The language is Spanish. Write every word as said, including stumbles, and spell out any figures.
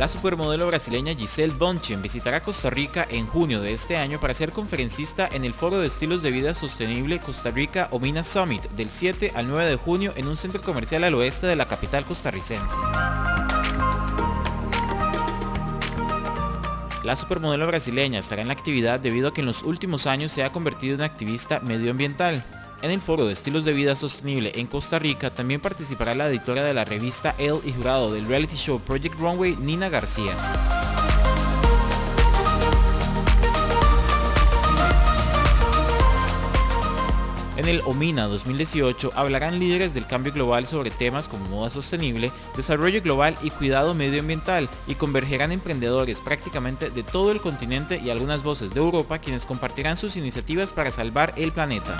La supermodelo brasileña Gisel Bundchen visitará Costa Rica en junio de este año para ser conferencista en el Foro de Estilos de Vida Sostenible Costa Rica Ominae Summit del siete al nueve de junio en un centro comercial al oeste de la capital costarricense. La supermodelo brasileña estará en la actividad debido a que en los últimos años se ha convertido en activista medioambiental. En el Foro de Estilos de Vida Sostenible en Costa Rica también participará la editora de la revista Elle y jurado del reality show Project Runway, Nina García. En el Omina dos mil dieciocho hablarán líderes del cambio global sobre temas como moda sostenible, desarrollo global y cuidado medioambiental, y convergerán emprendedores prácticamente de todo el continente y algunas voces de Europa, quienes compartirán sus iniciativas para salvar el planeta.